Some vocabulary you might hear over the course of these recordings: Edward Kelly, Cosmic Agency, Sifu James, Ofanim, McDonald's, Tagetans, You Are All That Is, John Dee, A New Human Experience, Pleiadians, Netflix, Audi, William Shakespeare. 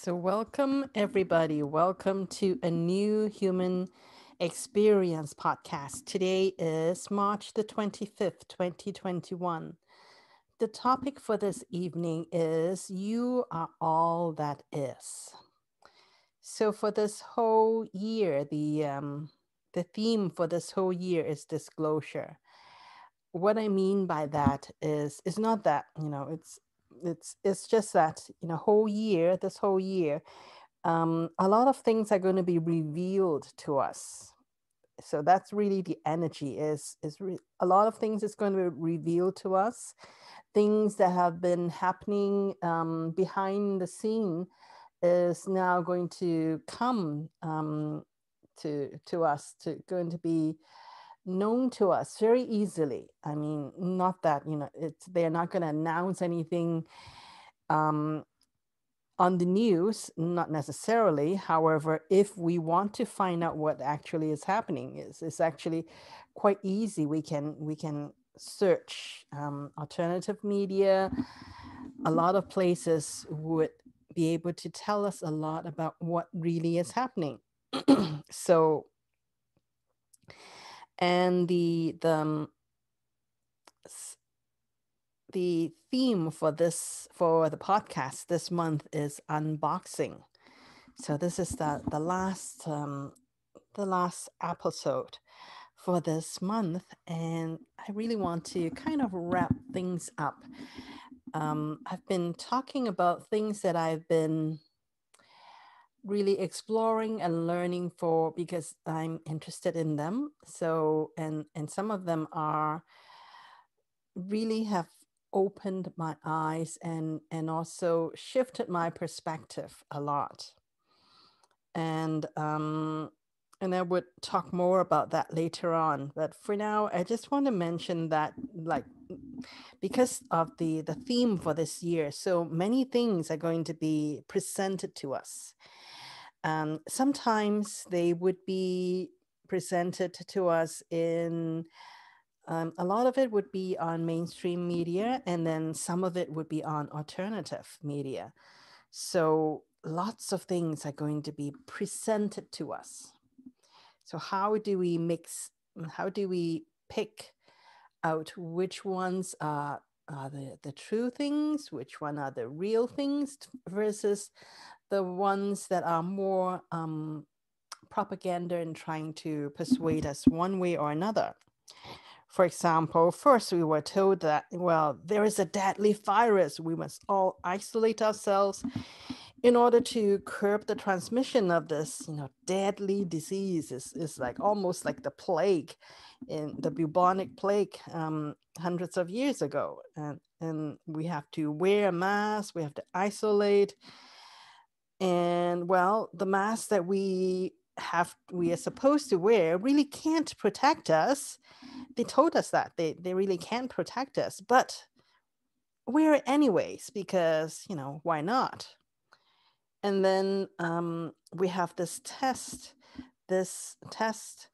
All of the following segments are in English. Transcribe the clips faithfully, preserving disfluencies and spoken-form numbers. So welcome, everybody. Welcome to A New Human Experience podcast. Today is March the twenty-fifth, twenty twenty-one. The topic for this evening is You Are All That Is. So for this whole year, the, um, the theme for this whole year is disclosure. What I mean by that is, it's not that, you know, it's It's it's just that, you know, whole year, this whole year, um, a lot of things are going to be revealed to us. So that's really the energy is, is re- a lot of things is going to be revealed to us. Things that have been happening um, behind the scene is now going to come um, to, to us, to going to be known to us very easily. I mean, not that, you know, it's, they're not going to announce anything um, on the news, not necessarily. However, if we want to find out what actually is happening, is it's actually quite easy. We can, we can search um, alternative media. A lot of places would be able to tell us a lot about what really is happening. So, and the the um, the theme for this for the podcast this month is unboxing. So this is the the last um, the last episode for this month, and I really want to kind of wrap things up. Um, I've been talking about things that I've been really exploring and learning for, because I'm interested in them. So, and and some of them are really have opened my eyes and and also shifted my perspective a lot. And um and I would talk more about that later on. But for now, I just want to mention that, like, because of the the theme for this year, so many things are going to be presented to us. Um, sometimes they would be presented to us in, um, a lot of it would be on mainstream media, and then some of it would be on alternative media. So lots of things are going to be presented to us. So how do we mix, how do we pick out which ones are, are the, the true things, which one are the real things versus the ones that are more um, propaganda and trying to persuade us one way or another. For example, first we were told that, well, there is a deadly virus. We must all isolate ourselves in order to curb the transmission of this, you know, deadly disease. Is is like almost like the plague, in the bubonic plague, um, hundreds of years ago. And, and we have to wear a mask, we have to isolate. And well, the mask that we have, we are supposed to wear really can't protect us. They told us that they, they really can't protect us, but wear it anyways, because, you know, why not? And then um, we have this test, this test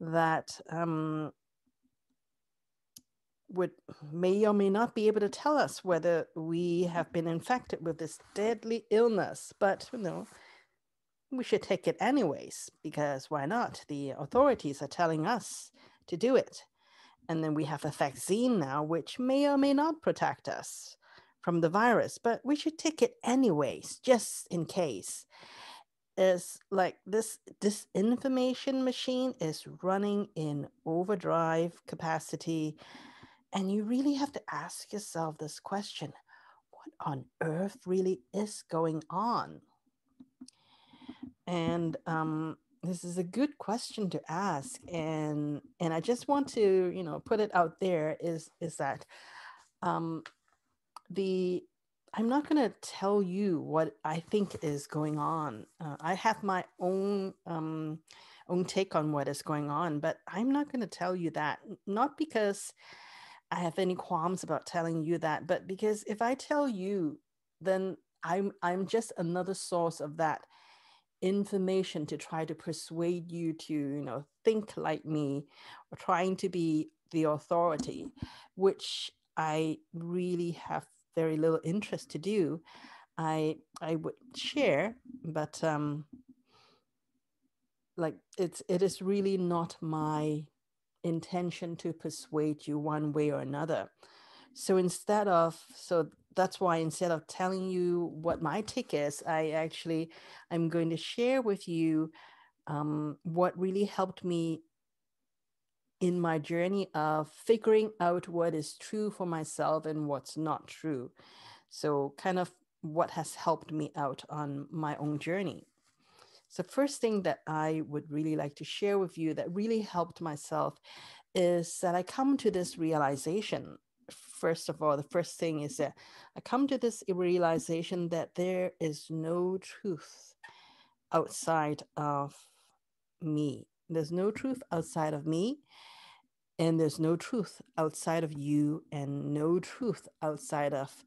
that um, would may or may not be able to tell us whether we have been infected with this deadly illness. But, you know, we should take it anyways, because why not? The authorities are telling us to do it. And then we have a vaccine now, which may or may not protect us from the virus, but we should take it anyways, just in case. It's like this disinformation machine is running in overdrive capacity. And you really have to ask yourself this question: what on earth really is going on? And um, this is a good question to ask. And and I just want to, you know, put it out there is, is that um, The I'm not going to tell you what I think is going on. Uh, I have my own um, own take on what is going on, but I'm not going to tell you that. Not because I have any qualms about telling you that, but because if I tell you, then I'm I'm just another source of that information to try to persuade you to, you know, think like me, or trying to be the authority, which I really have very little interest to do. I I would share, but um, like it's it is really not my intention to persuade you one way or another. So instead of so that's why instead of telling you what my take is, I actually I'm going to share with you um, what really helped me in my journey of figuring out what is true for myself and what's not true. So kind of what has helped me out on my own journey. So first thing that I would really like to share with you that really helped myself is that I come to this realization. First of all, the first thing is that I come to this realization that there is no truth outside of me. There's no truth outside of me, and there's no truth outside of you, and no truth outside of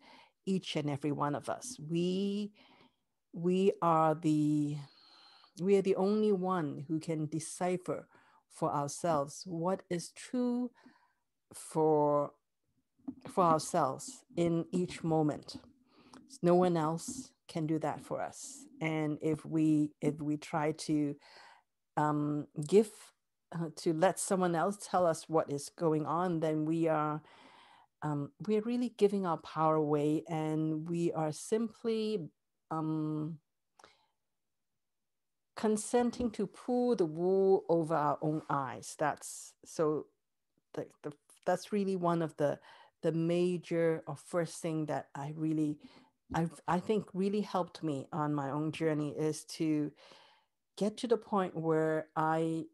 each and every one of us. We, we are the, we are the only one who can decipher for ourselves what is true for, for ourselves in each moment. No one else can do that for us. And if we, if we try to um, give, uh, to let someone else tell us what is going on, then we are Um, we're really giving our power away, and we are simply um, consenting to pull the wool over our own eyes. That's so. The, the, that's really one of the the major or first thing that I really, I I think really helped me on my own journey is to get to the point where I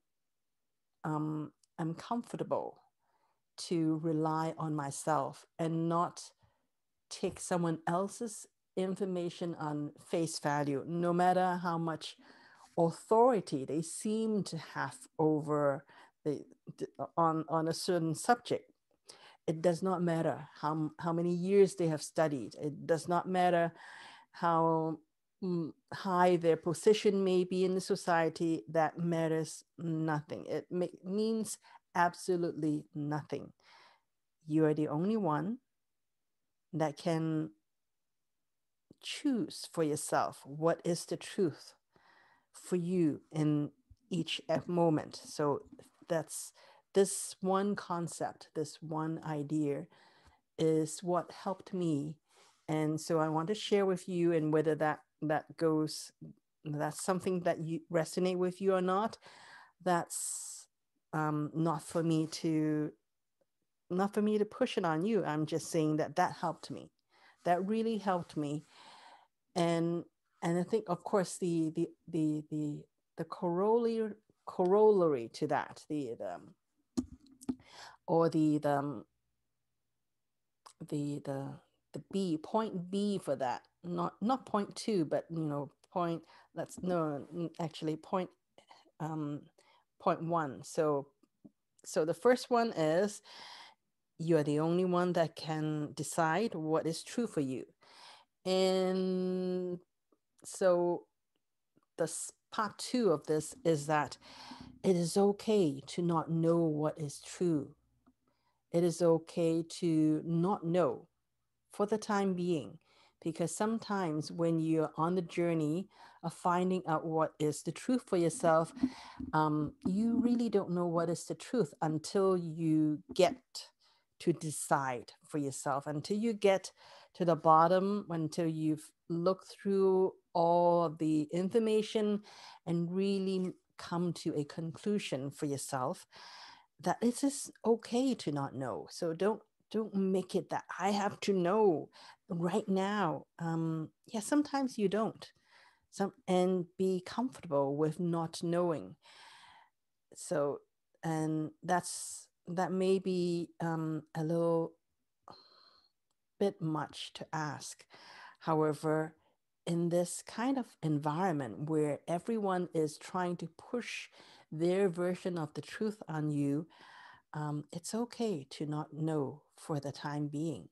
um, am comfortable to rely on myself and not take someone else's information on face value, no matter how much authority they seem to have over the on on a certain subject. It does not matter how how many years they have studied. It does not matter how high their position may be in the society. That matters nothing. It may, means absolutely nothing. You are the only one that can choose for yourself what is the truth for you in each moment. So that's this one concept, this one idea is what helped me. And so I want to share with you, and whether that that goes, that's something that you resonate with you or not, that's Um, not for me to, not for me to push it on you. I'm just saying that that helped me. That really helped me. And and I think, of course, the the the the the corollary corollary to that, the the or the the the the the B point B for that. Not not point two, but you know point. Let's no actually point. Um, Point one. So, so the first one is you are the only one that can decide what is true for you. And so this part two of this is that it is okay to not know what is true. It is okay to not know for the time being, because sometimes when you're on the journey of finding out what is the truth for yourself, um, you really don't know what is the truth until you get to decide for yourself, until you get to the bottom, until you've looked through all the information and really come to a conclusion for yourself that it is okay to not know. So don't Don't make it that I have to know right now. Um, yeah, sometimes you don't. Some, and be comfortable with not knowing. So, and that's that may be um, a little bit much to ask. However, in this kind of environment where everyone is trying to push their version of the truth on you, um, it's okay to not know for the time being.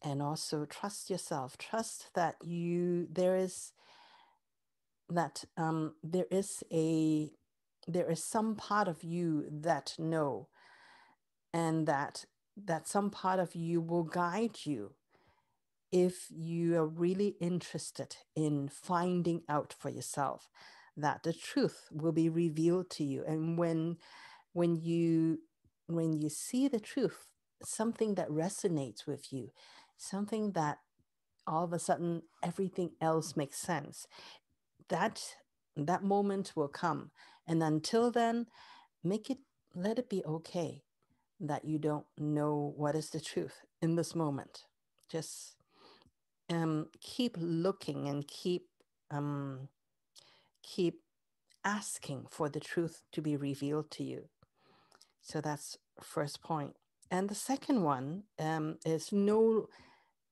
And also trust yourself, trust that you there is that um, there is a there is some part of you that know, and that that some part of you will guide you if you are really interested in finding out for yourself, that the truth will be revealed to you. And when when you when you see the truth, something that resonates with you, something that all of a sudden everything else makes sense, that that moment will come. And until then, make it let it be okay that you don't know what is the truth in this moment. Just um, keep looking and keep um, keep asking for the truth to be revealed to you. So that's first point. And the second one um, is no,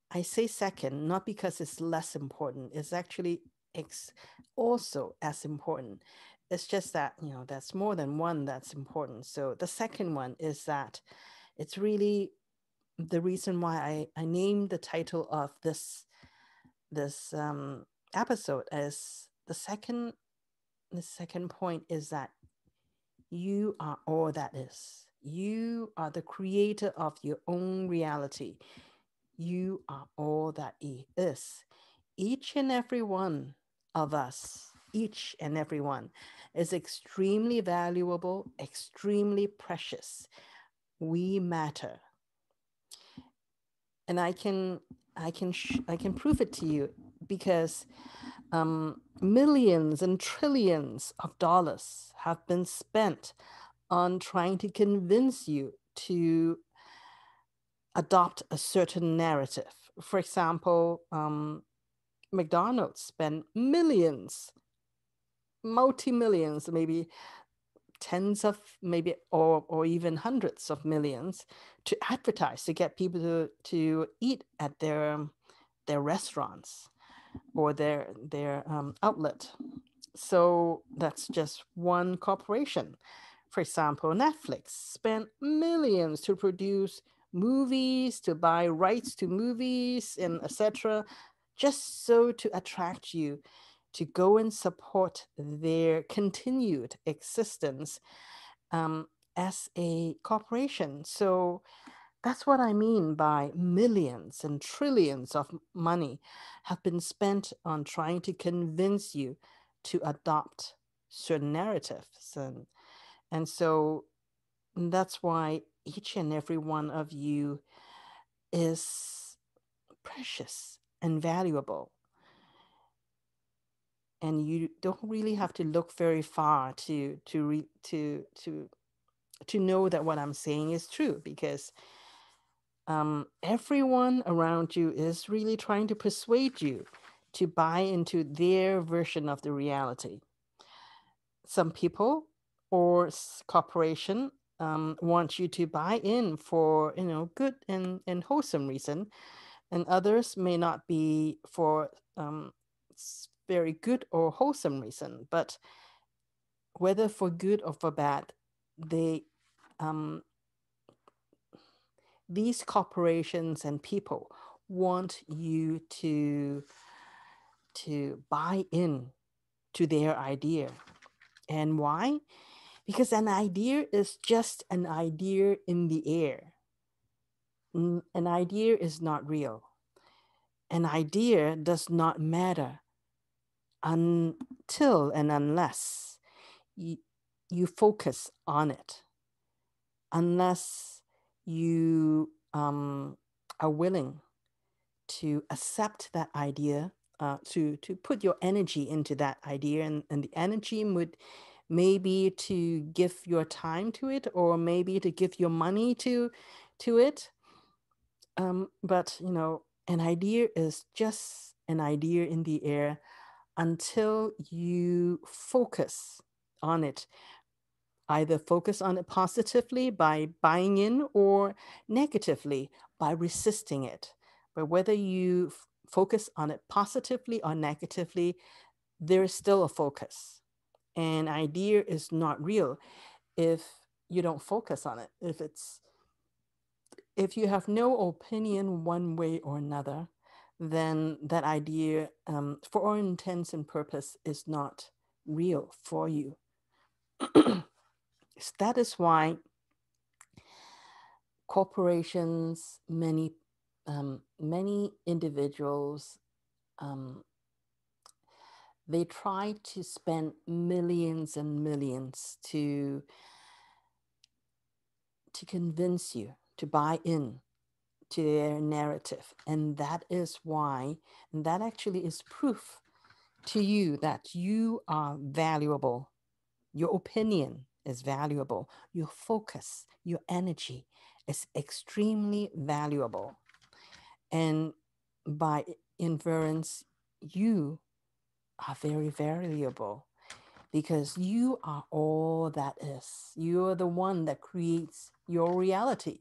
I say second, not because it's less important. It's actually ex- also as important. It's just that, you know, that's more than one that's important. So the second one is that it's really the reason why I, I named the title of this, this um, episode as the second, the second point is that you are all that is. You are the creator of your own reality. You are all that is. Each and every one of us, each and every one is extremely valuable, extremely precious. We matter. And I can, I can, sh- I can prove it to you because um, millions and trillions of dollars have been spent on trying to convince you to adopt a certain narrative. For example, um, McDonald's spent millions, multi-millions, maybe tens of maybe or or even hundreds of millions to advertise, to get people to, to eat at their their restaurants or their their um, outlet. So that's just one corporation. For example, Netflix spent millions to produce movies, to buy rights to movies, and et cetera, just so to attract you to go and support their continued existence um, as a corporation. So that's what I mean by millions and trillions of money have been spent on trying to convince you to adopt certain narratives. And And so that's why each and every one of you is precious and valuable. And you don't really have to look very far to to re, to to to know that what I'm saying is true, because um, everyone around you is really trying to persuade you to buy into their version of the reality. Some people or corporation um, wants you to buy in for, you know, good and, and wholesome reason, and others may not be for um, very good or wholesome reason, but whether for good or for bad, they um, these corporations and people want you to to buy in to their idea. And why? Because an idea is just an idea in the air. An idea is not real. An idea does not matter until and unless you, you focus on it, unless you um, are willing to accept that idea, uh, to, to put your energy into that idea, and, and the energy would maybe to give your time to it, or maybe to give your money to to it. Um, but, you know, an idea is just an idea in the air until you focus on it. Either focus on it positively by buying in, or negatively by resisting it. But whether you f- focus on it positively or negatively, there is still a focus. An idea is not real if you don't focus on it. If it's, if you have no opinion one way or another, then that idea, um, for all intents and purpose, is not real for you. That is why corporations, many um, many individuals, um, they try to spend millions and millions to, to convince you to buy in to their narrative. And that is why, and that actually is proof to you that you are valuable. Your opinion is valuable. Your focus, your energy is extremely valuable. And by inference, you are very valuable because you are all that is. You are the one that creates your reality.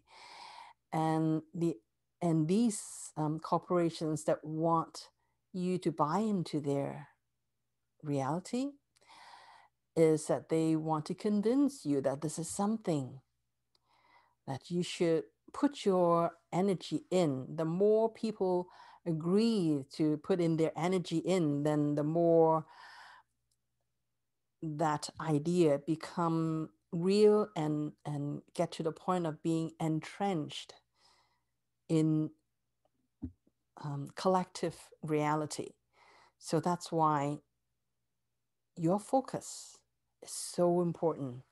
And the and these um, corporations that want you to buy into their reality is that they want to convince you that this is something that you should put your energy in. The more people agree to put in their energy in, then the more that idea become real and, and get to the point of being entrenched in um, collective reality. So that's why your focus is so important,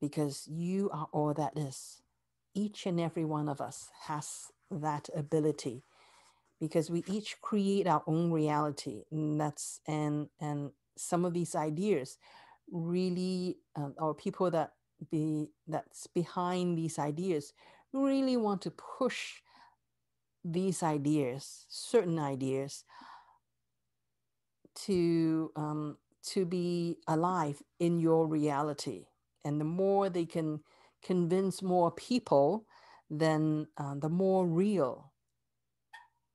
because you are all that is. Each and every one of us has that ability, because we each create our own reality. And that's and and some of these ideas really, um, or people that be that's behind these ideas really want to push these ideas, certain ideas, to um, to be alive in your reality. And the more they can convince more people, then uh, the more real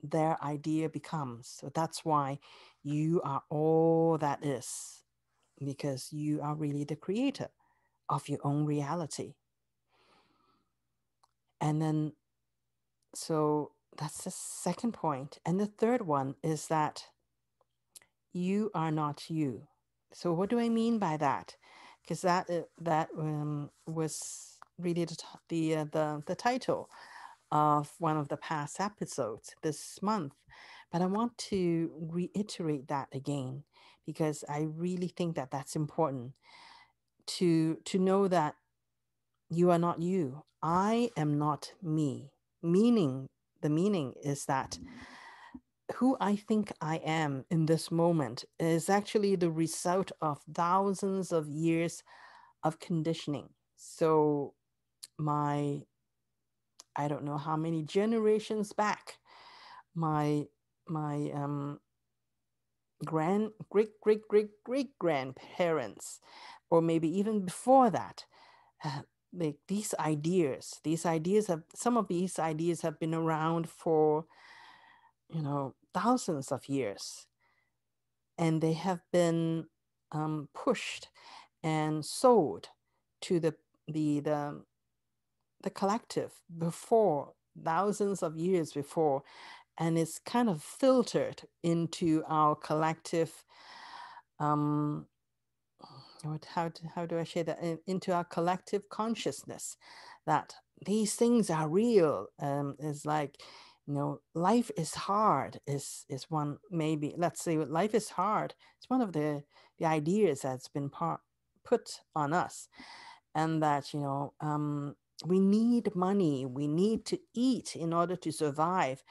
their idea becomes. So that's why you are all that is, because you are really the creator of your own reality. And then, so that's the second point. And the third one is that you are not you. So what do I mean by that? Because that uh, that um, was really the the, uh, the the title of one of the past episodes this month. But I want to reiterate that again, because I really think that that's important to to know that you are not you. I am not me. Meaning, the meaning is that who I think I am in this moment is actually the result of thousands of years of conditioning. So my, I don't know how many generations back, my my um, grand, great, great, great, great grandparents, or maybe even before that, uh, like these ideas, these ideas have, some of these ideas have been around for, you know, thousands of years, and they have been um, pushed and sold to the, the the the collective before, thousands of years before, and it's kind of filtered into our collective. Um, what, how do, how do I say that? In, into our collective consciousness, that these things are real. Um, it's like, you know, life is hard is is one, maybe, let's say life is hard. It's one of the, the ideas that's been par- put on us. And that, you know, um, we need money, we need to eat in order to survive.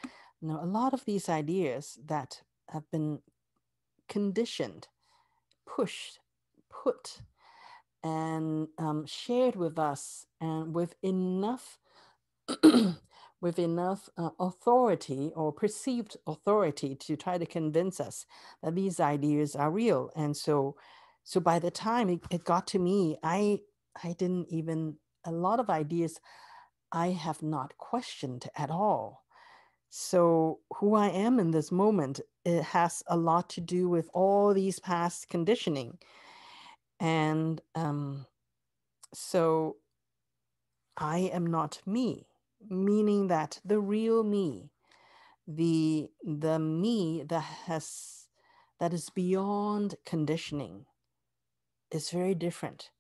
You know, a lot of these ideas that have been conditioned, pushed, put, and um, shared with us, and with enough with enough uh, authority or perceived authority to try to convince us that these ideas are real. And so, so by the time it, it got to me, I, I didn't even, a lot of ideas I have not questioned at all. So who I am in this moment, it has a lot to do with all these past conditioning. And um, so I am not me. Meaning that the real me, the the me that has that is beyond conditioning, is very different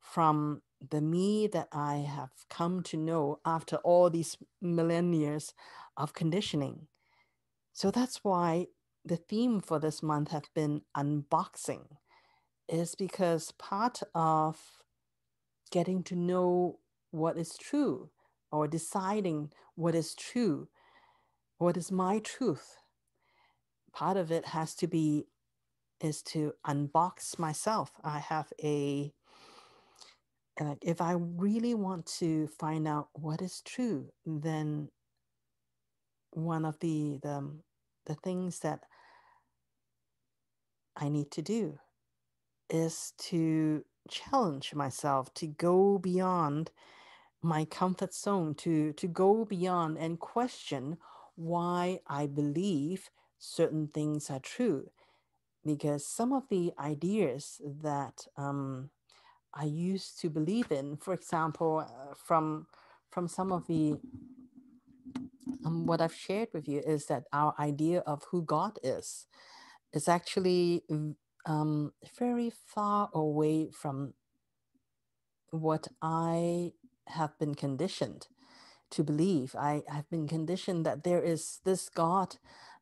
from the me that I have come to know after all these millennia of conditioning. So that's why the theme for this month have been unboxing, is because part of getting to know what is true, or deciding what is true, what is my truth, part of it has to be is to unbox myself. I have a, uh, if I really want to find out what is true, then one of the, the, the things that I need to do is to challenge myself, to go beyond my comfort zone, to, to go beyond and question why I believe certain things are true. Because some of the ideas that um, I used to believe in, for example, uh, from from some of the, um, what I've shared with you is that our idea of who God is, is actually um, very far away from what I have been conditioned to believe. I have been conditioned that there is this God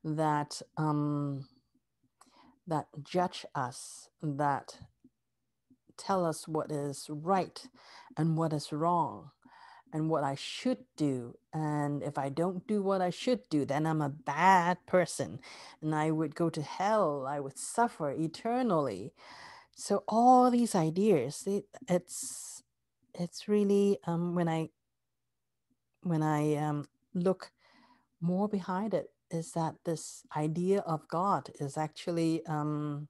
that... Um, that judge us, that tell us what is right and what is wrong and what I should do. And if I don't do what I should do, then I'm a bad person and I would go to hell. I would suffer eternally. So all these ideas, it, it's, it's really, um, when I, when I um, look more behind it, is that this idea of God is actually um,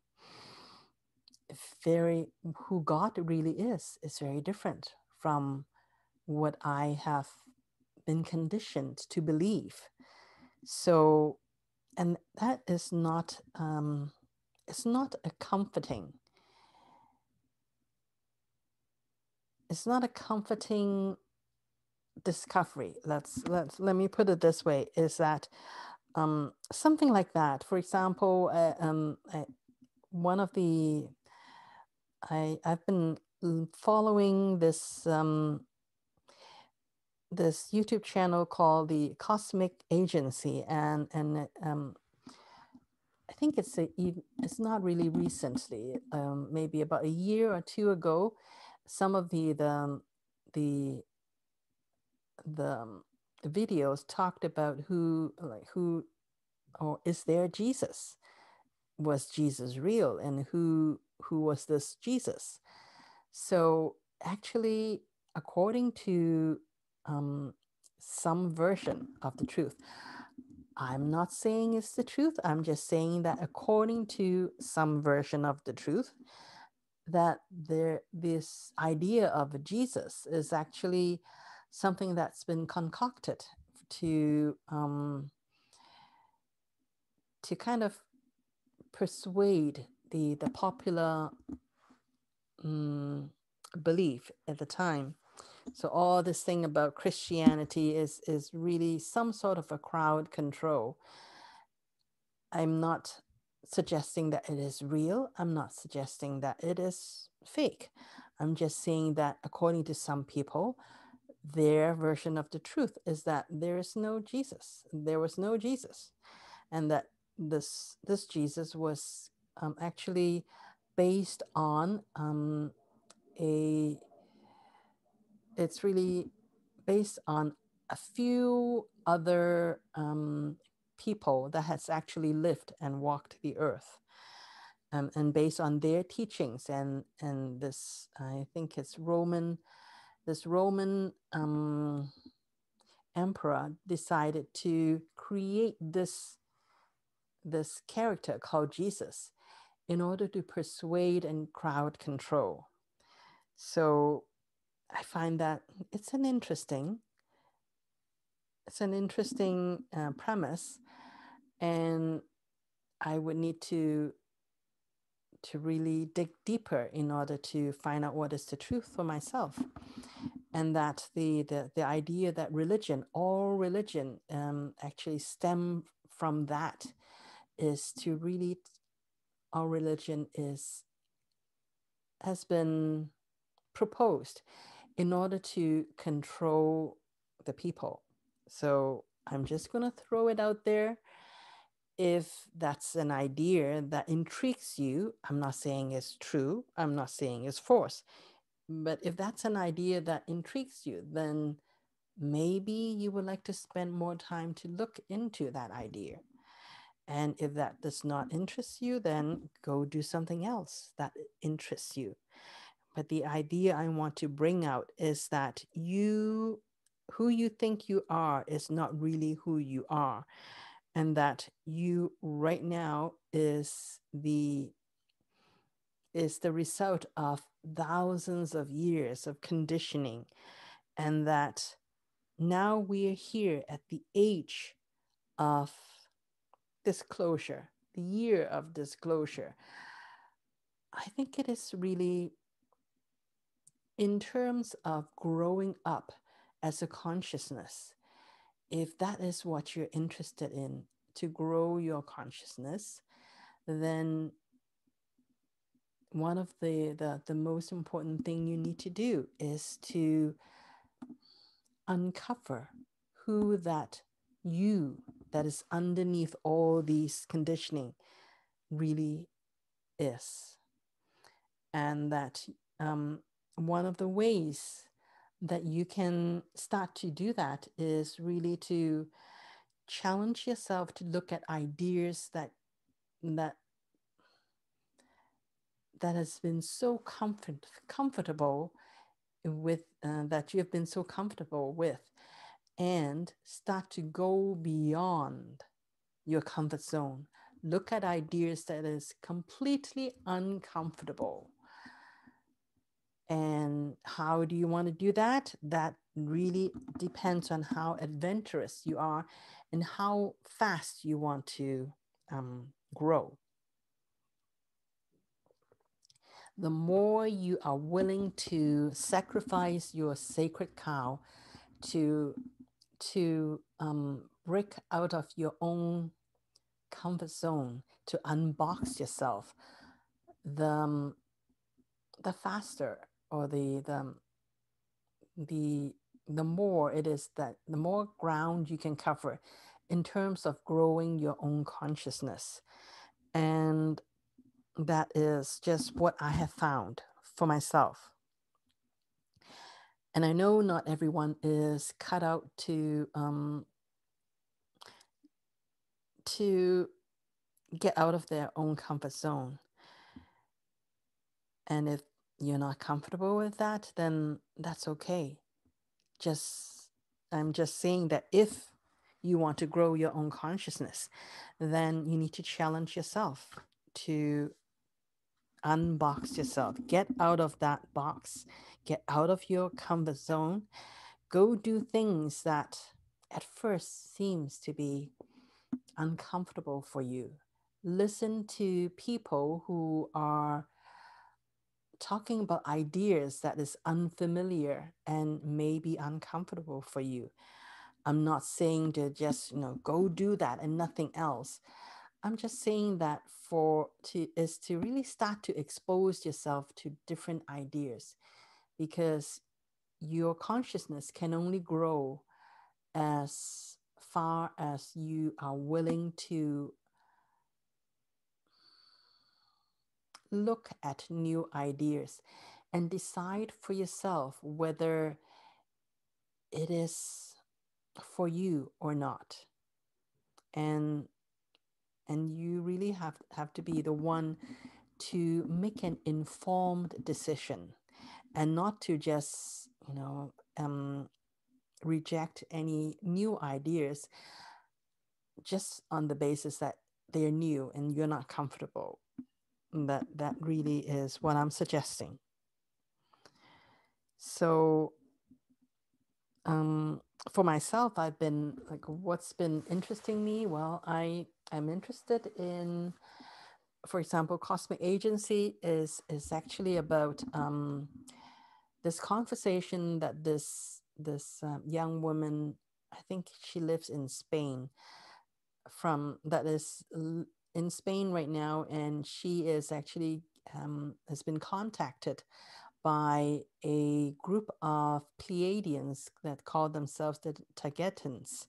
very, who God really is, is very different from what I have been conditioned to believe. So, and that is not, um, it's not a comforting, it's not a comforting discovery. Let's, let's, let me put it this way, is that Um, something like that. For example, uh, um, I, one of the, I, I've been following this, um, this YouTube channel called the Cosmic Agency, and, and um, I think it's, a, it's not really recently, um, maybe about a year or two ago, some of the, the, the, the videos talked about who, like who, or is there Jesus? Was Jesus real? And who, who was this Jesus? So actually, according to um, some version of the truth, I'm not saying it's the truth. I'm just saying that according to some version of the truth, that there, this idea of Jesus is actually something that's been concocted to um, to kind of persuade the the popular um, belief at the time. So all this thing about Christianity is is really some sort of a crowd control. I'm not suggesting that it is real. I'm not suggesting that it is fake. I'm just saying that according to some people, their version of the truth is that there is no Jesus, there was no Jesus, and that this this Jesus was um, actually based on um, a, it's really based on a few other um, people that has actually lived and walked the earth, um, and based on their teachings, and and this, I think it's Roman, this Roman um, emperor decided to create this, this character called Jesus in order to persuade and crowd control. So I find that it's an interesting, it's an interesting uh, premise, and I would need to to really dig deeper in order to find out what is the truth for myself. And that the the, the idea that religion, all religion um, actually stem from that, is to really, all religion is, has been proposed in order to control the people. So I'm just going to throw it out there. If that's an idea that intrigues you, I'm not saying it's true, I'm not saying it's false, but if that's an idea that intrigues you, then maybe you would like to spend more time to look into that idea. And if that does not interest you, then go do something else that interests you. But the idea I want to bring out is that you, who you think you are is not really who you are. And that you right now is the, is the result of thousands of years of conditioning. And that now we are here at the age of disclosure, the year of disclosure. I think it is really, in terms of growing up as a consciousness, if that is what you're interested in, to grow your consciousness, then one of the, the, the most important thing you need to do is to uncover who that you that is underneath all these conditioning really is. And that um, one of the ways that you can start to do that is really to challenge yourself to look at ideas that that that has been so comfort, comfortable with, uh, that you have been so comfortable with, and start to go beyond your comfort zone. Look at ideas that is completely uncomfortable. And how do you want to do that? That really depends on how adventurous you are and how fast you want to um, grow. The more you are willing to sacrifice your sacred cow to, to um, break out of your own comfort zone, to unbox yourself, the, um, the faster or the, the, the, the more it is that, the more ground you can cover in terms of growing your own consciousness. And that is just what I have found for myself. And I know not everyone is cut out to, um, to get out of their own comfort zone. And if you're not comfortable with that, then that's okay. Just, I'm just saying that if you want to grow your own consciousness, then you need to challenge yourself to unbox yourself. Get out of that box. Get out of your comfort zone. Go do things that at first seems to be uncomfortable for you. Listen to people who are talking about ideas that is unfamiliar and maybe uncomfortable for you. I'm not saying to just, you know, go do that and nothing else. I'm just saying that for to is to really start to expose yourself to different ideas, because your consciousness can only grow as far as you are willing to look at new ideas and decide for yourself whether it is for you or not. And, and you really have, have to be the one to make an informed decision and not to just, you know, um, reject any new ideas just on the basis that they're new and you're not comfortable. That that really is what I'm suggesting. So um, for myself, I've been like, what's been interesting me? Well, I am interested in, for example, Cosmic Agency is is actually about um, this conversation that this this um, young woman, I think she lives in Spain, from that is. in Spain right now, and she is actually um, has been contacted by a group of Pleiadians that call themselves the Tagetans.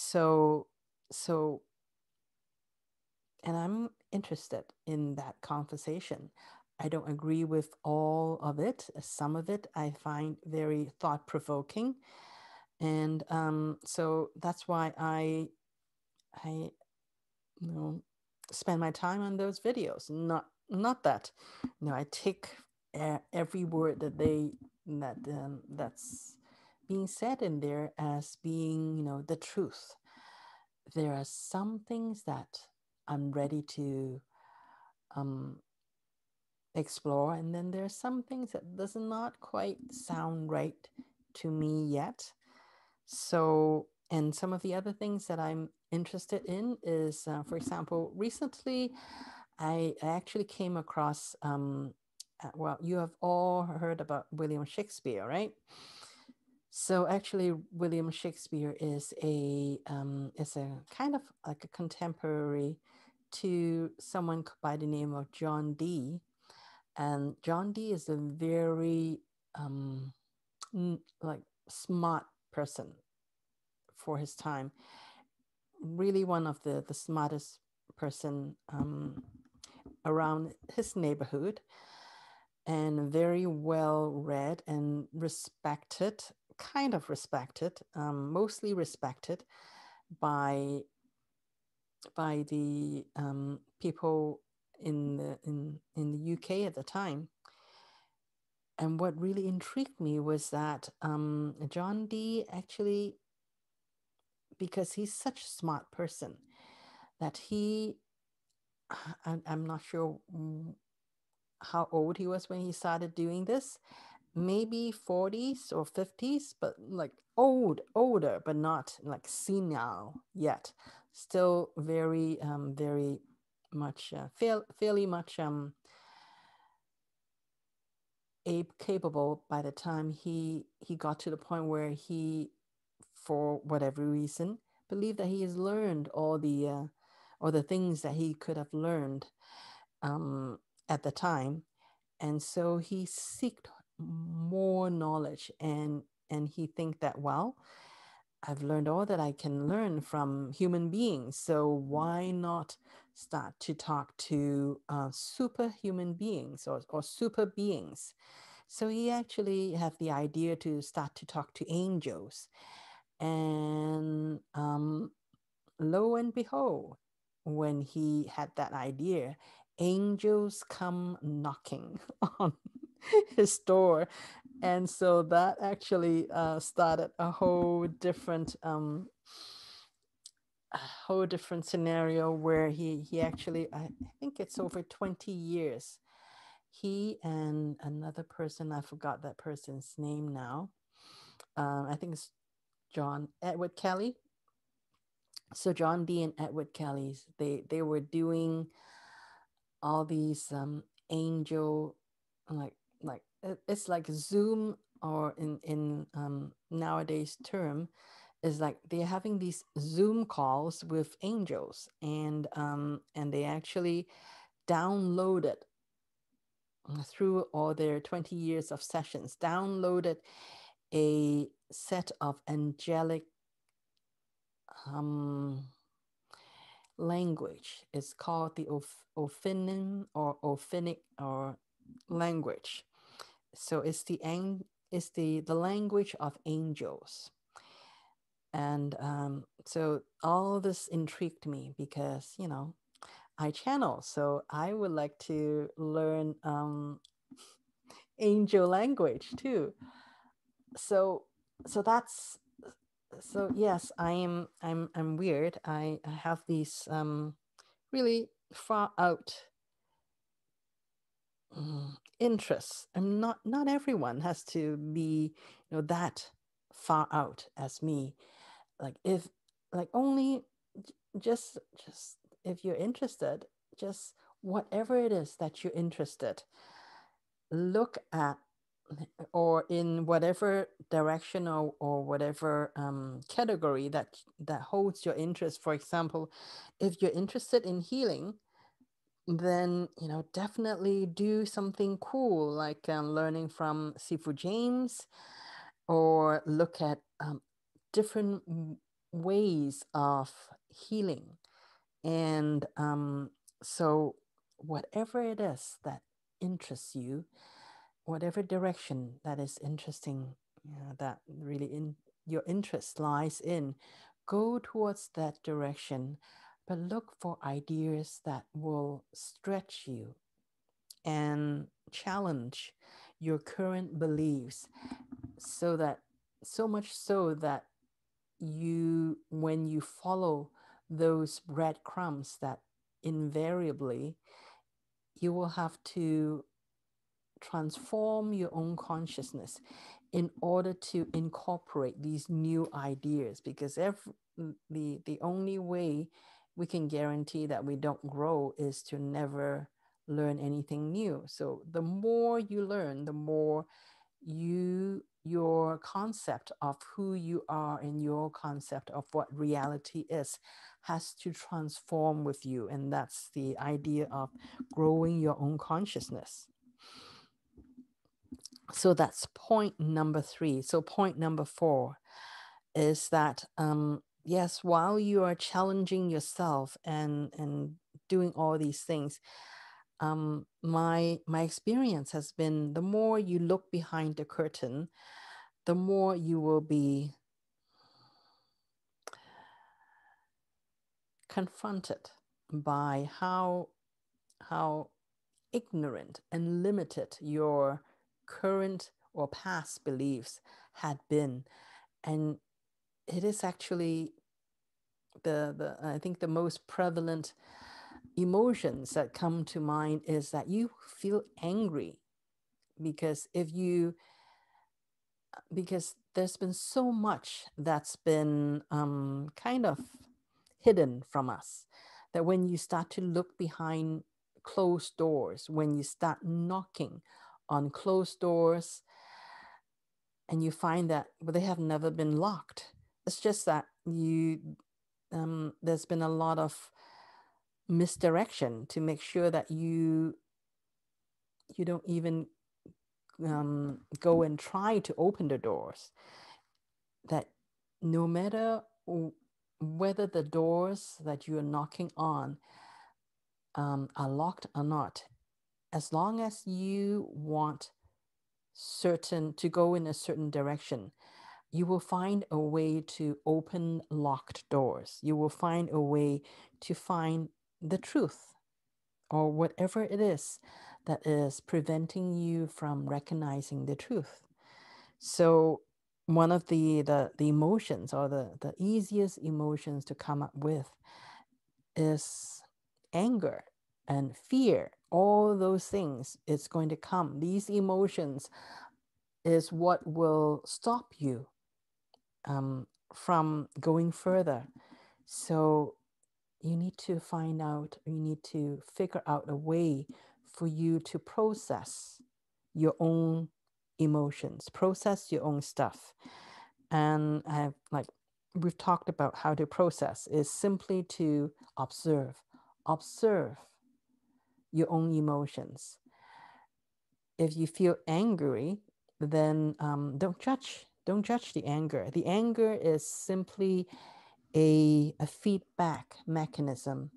So, so, and I'm interested in that conversation. I don't agree with all of it. Some of it I find very thought-provoking. And um, so that's why I, I, you know, spend my time on those videos. Not, not that, you know, I take every word that they, that um, that's being said in there as being, you know, the truth. There are some things that I'm ready to um, explore, and then there are some things that does not quite sound right to me yet. So, and some of the other things that I'm interested in is, uh, for example, recently I, I actually came across, um, well, you have all heard about William Shakespeare, right? So actually, William Shakespeare is a, um, is a kind of like a contemporary to someone by the name of John Dee. And John Dee is a very um, like smart person for his time. Really one of the, the smartest person um, around his neighborhood, and very well read and respected, kind of respected, um, mostly respected by, by the um, people in the, in, in the U K at the time. And what really intrigued me was that um, John Dee actually, because he's such a smart person, that he, I, I'm not sure how old he was when he started doing this, maybe forties or fifties, but like old, older, but not like senile yet. Still very, um, very much, uh, fail, fairly much um, capable by the time he he got to the point where he, for whatever reason, believed that he has learned all the uh, all the things that he could have learned um, at the time, and so he seeked more knowledge, and and he think that, well, I've learned all that I can learn from human beings, so why not start to talk to uh, superhuman beings or, or super beings? So he actually had the idea to start to talk to angels. And um, lo and behold, when he had that idea, angels come knocking on his door. And so that actually uh, started a whole different um, a whole different scenario where he he actually, I think it's over twenty years, he and another person, I forgot that person's name now, um, I think it's John Edward Kelly. So John Dee and Edward Kelly, they they were doing all these um, angel like like it's like Zoom, or in in um, nowadays term is like they're having these Zoom calls with angels, and um, and they actually downloaded through all their twenty years of sessions, downloaded a set of angelic um, language. It's called the Ofanim or Ofinic or language. So it's the it's the the language of angels. And um, so all this intrigued me because, you know, I channel, so I would like to learn um, angel language too. So so that's so yes, I am I'm I'm weird. I have these um, really far out interests, and not not everyone has to be, you know, that far out as me. Like if like only just just if you're interested, just whatever it is that you're interested, look at, or in whatever direction or, or whatever um, category that that holds your interest. For example, if you're interested in healing, then, you know, definitely do something cool like um, learning from Sifu James, or look at um, different ways of healing. And um, so whatever it is that interests you, whatever direction that is interesting, you know, that really in your interest lies in, go towards that direction, but look for ideas that will stretch you and challenge your current beliefs, so that so much so that you, when you follow those breadcrumbs, that invariably you will have to transform your own consciousness in order to incorporate these new ideas, because every, the, the only way we can guarantee that we don't grow is to never learn anything new. So the more you learn, the more you, your concept of who you are and your concept of what reality is has to transform with you. And that's the idea of growing your own consciousness. So that's point number three. So point number four is that, um, yes, while you are challenging yourself and, and doing all these things, um, my, my experience has been, the more you look behind the curtain, the more you will be confronted by how, how ignorant and limited your current or past beliefs had been. And it is actually the, the I think the most prevalent emotions that come to mind is that you feel angry, because if you because there's been so much that's been um, kind of hidden from us, that when you start to look behind closed doors, when you start knocking on closed doors, and you find that well, they have never been locked. It's just that you, um, there's been a lot of misdirection to make sure that you, you don't even um, go and try to open the doors. That no matter whether the doors that you are knocking on um, are locked or not, as long as you want certain to go in a certain direction, you will find a way to open locked doors. You will find a way to find the truth, or whatever it is that is preventing you from recognizing the truth. So one of the, the, the emotions, or the, the easiest emotions to come up with, is anger and fear. All those things, it's going to come. These emotions is what will stop you um, from going further. So you need to find out, you need to figure out a way for you to process your own emotions, process your own stuff. And I've, like we've talked about how to process is simply to observe, observe your own emotions. If you feel angry, then um, don't judge. Don't judge the anger. The anger is simply a, a feedback mechanism.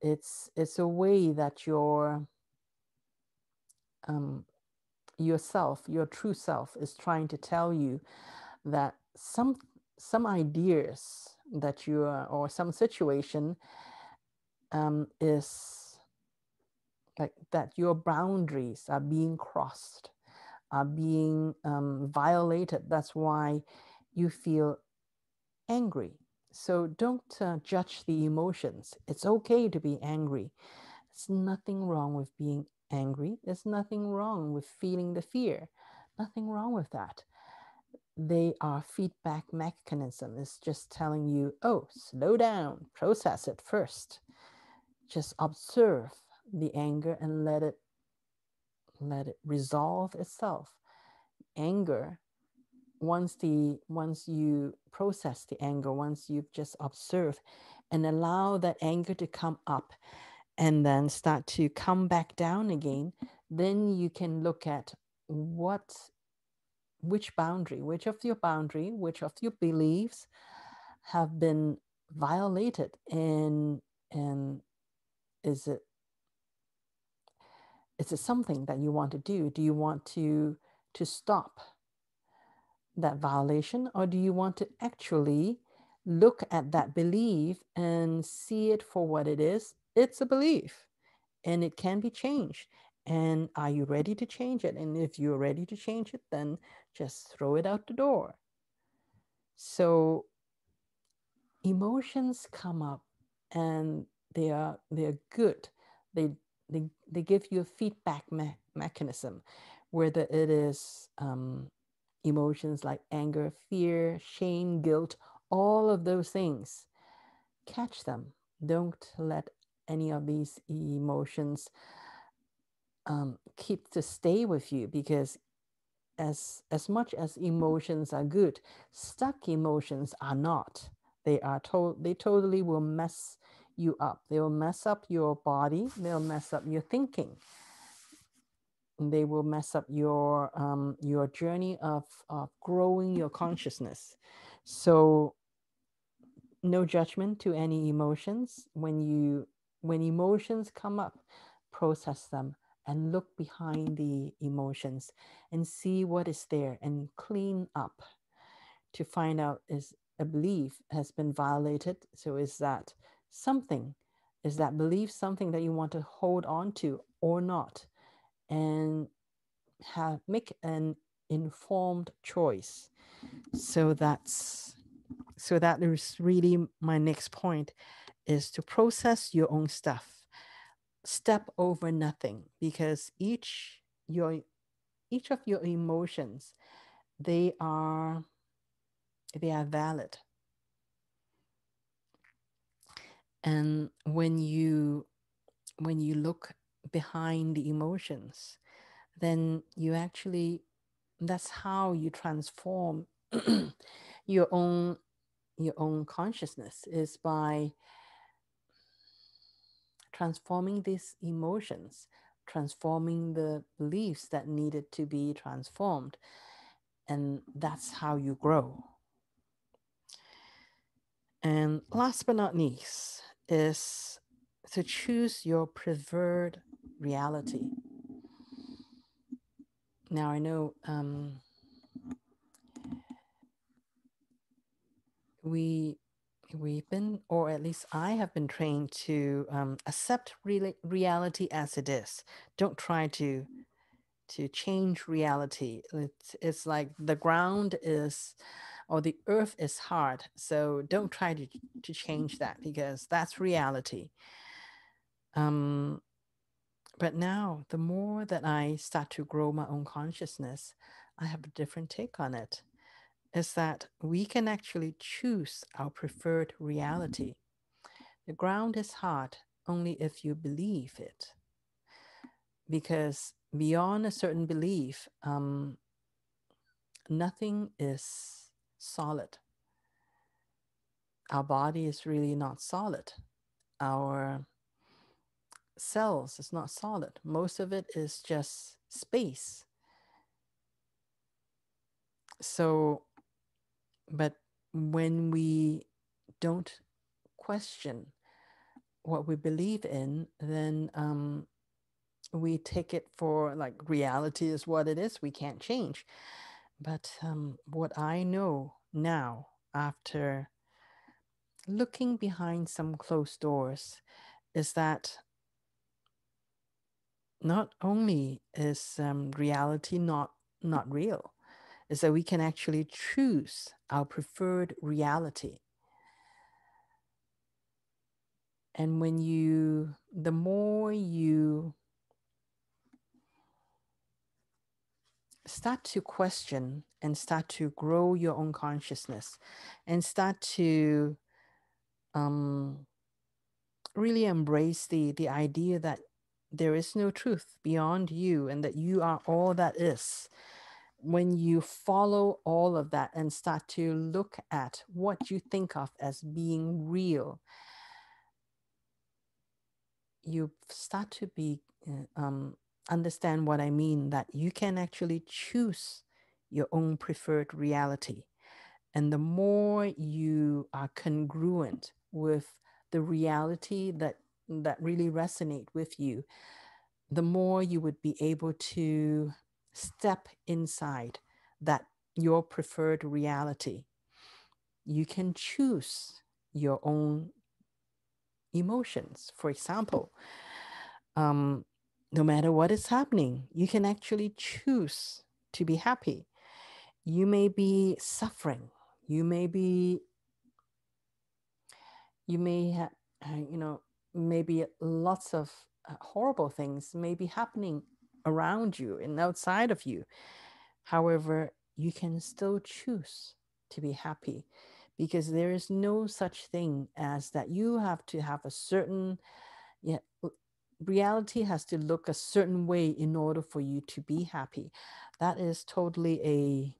It's it's a way that your um, yourself, your true self, is trying to tell you that some some ideas that you are, or some situation um, is. Like that your boundaries are being crossed, are being um, violated. That's why you feel angry. So don't uh, judge the emotions. It's okay to be angry. There's nothing wrong with being angry. There's nothing wrong with feeling the fear. Nothing wrong with that. They are feedback mechanism. It's just telling you, oh, slow down, process it first. Just observe the anger and let it let it resolve itself. Anger, once the once you process the anger, once you've just observed and allow that anger to come up and then start to come back down again, then you can look at what which boundary, which of your boundary, which of your beliefs have been violated, and and is it is it something that you want to do? Do you want to to stop that violation, or do you want to actually look at that belief and see it for what it is? It's a belief, and it can be changed. And are you ready to change it? And if you're ready to change it, then just throw it out the door. So emotions come up, and they are they are good. They they they give you a feedback me- mechanism, whether it is um, emotions like anger, fear, shame, guilt, all of those things. Catch them. Don't let any of these emotions um, keep to stay with you, because as as much as emotions are good, stuck emotions are not. They are to- they totally will mess you up. They will mess up your body. They'll mess up your thinking. They will mess up your um, your journey of, of growing your consciousness. So no judgment to any emotions. When you when emotions come up, process them and look behind the emotions and see what is there and clean up to find out, is a belief has been violated. So is that something? Is that belief something that you want to hold on to or not? And have make an informed choice. So that's so that is really my next point, is to process your own stuff. Step over nothing, because each your each of your emotions, they are they are valid. And when you when you look behind the emotions, then you actually, that's how you transform your own your own consciousness, is by transforming these emotions, transforming the beliefs that needed to be transformed, and that's how you grow. And last but not least is to choose your preferred reality. Now, I know um, we we've been, or at least I have been trained to um, accept re- reality as it is. Don't try to to change reality. It's it's like the ground is, or the earth is hard. So don't try to to change that, because that's reality. Um, but now, the more that I start to grow my own consciousness, I have a different take on it, is that we can actually choose our preferred reality. The ground is hard only if you believe it, because beyond a certain belief, um, nothing is solid. Our body is really not solid. Our cells is not solid. Most of it is just space. So, but when we don't question what we believe in, then um, we take it for like reality is what it is. We can't change. But um, what I know now, after looking behind some closed doors, is that not only is um, reality not not real, is that we can actually choose our preferred reality. And when you, the more you start to question and start to grow your own consciousness and start to um, really embrace the the idea that there is no truth beyond you, and that you are all that is. When you follow all of that and start to look at what you think of as being real, you start to be um, understand what I mean, that you can actually choose your own preferred reality. And the more you are congruent with the reality that, that really resonate with you, the more you would be able to step inside that your preferred reality. You can choose your own emotions. For example, um, no matter what is happening, you can actually choose to be happy. You may be suffering. You may be, you may have, you know, maybe lots of horrible things may be happening around you and outside of you. However, you can still choose to be happy, because there is no such thing as that you have to have a certain, yeah, reality has to look a certain way in order for you to be happy. That is totally a,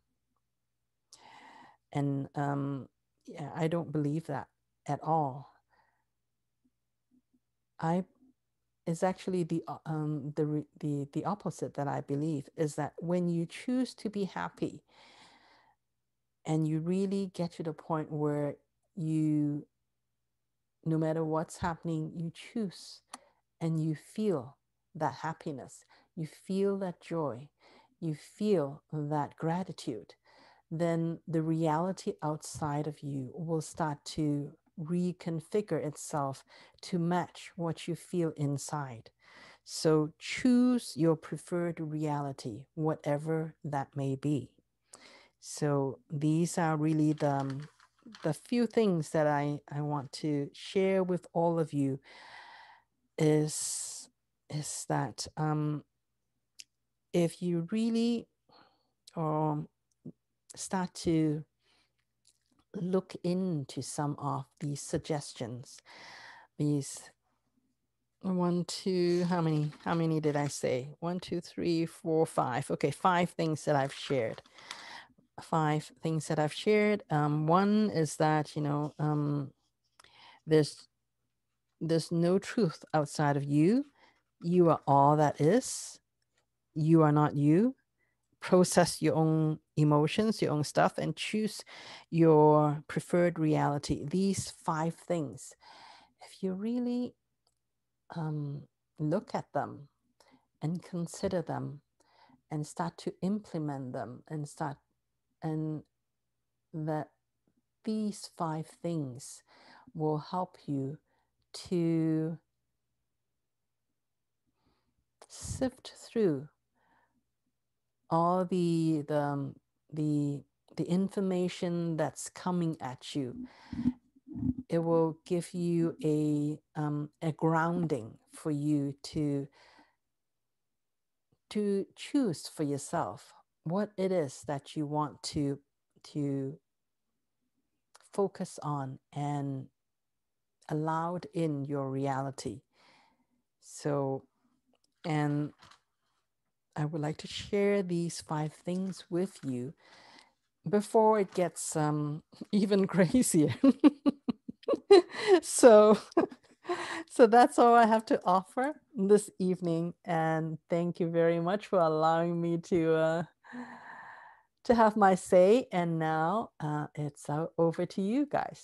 and um, yeah, I don't believe that at all. I, it's actually the, um, the, the, the opposite that I believe, is that when you choose to be happy, and you really get to the point where you, no matter what's happening, you choose and you feel that happiness, you feel that joy, you feel that gratitude, then the reality outside of you will start to reconfigure itself to match what you feel inside. So choose your preferred reality, whatever that may be. So these are really the, um, the few things that I, I want to share with all of you is, is that um, if you really um, start to look into some of these suggestions, these one, two, how many, how many did I say? One, two, three, four, five. Okay, five things that I've shared. Five things that I've shared. Um, one is that, you know, um, there's, there's no truth outside of you. You are all that is. You are not you. Process your own emotions, your own stuff, and choose your preferred reality. These five things, if you really um, look at them and consider them and start to implement them and start And that these five things will help you to sift through all the, the, the, the information that's coming at you. It will give you a, um, a grounding for you to, to choose for yourself what it is that you want to, to focus on and allow in your reality. So, and I would like to share these five things with you before it gets um, even crazier. so, so that's all I have to offer this evening. And thank you very much for allowing me to uh, to have my say, and now uh, it's uh, over to you guys.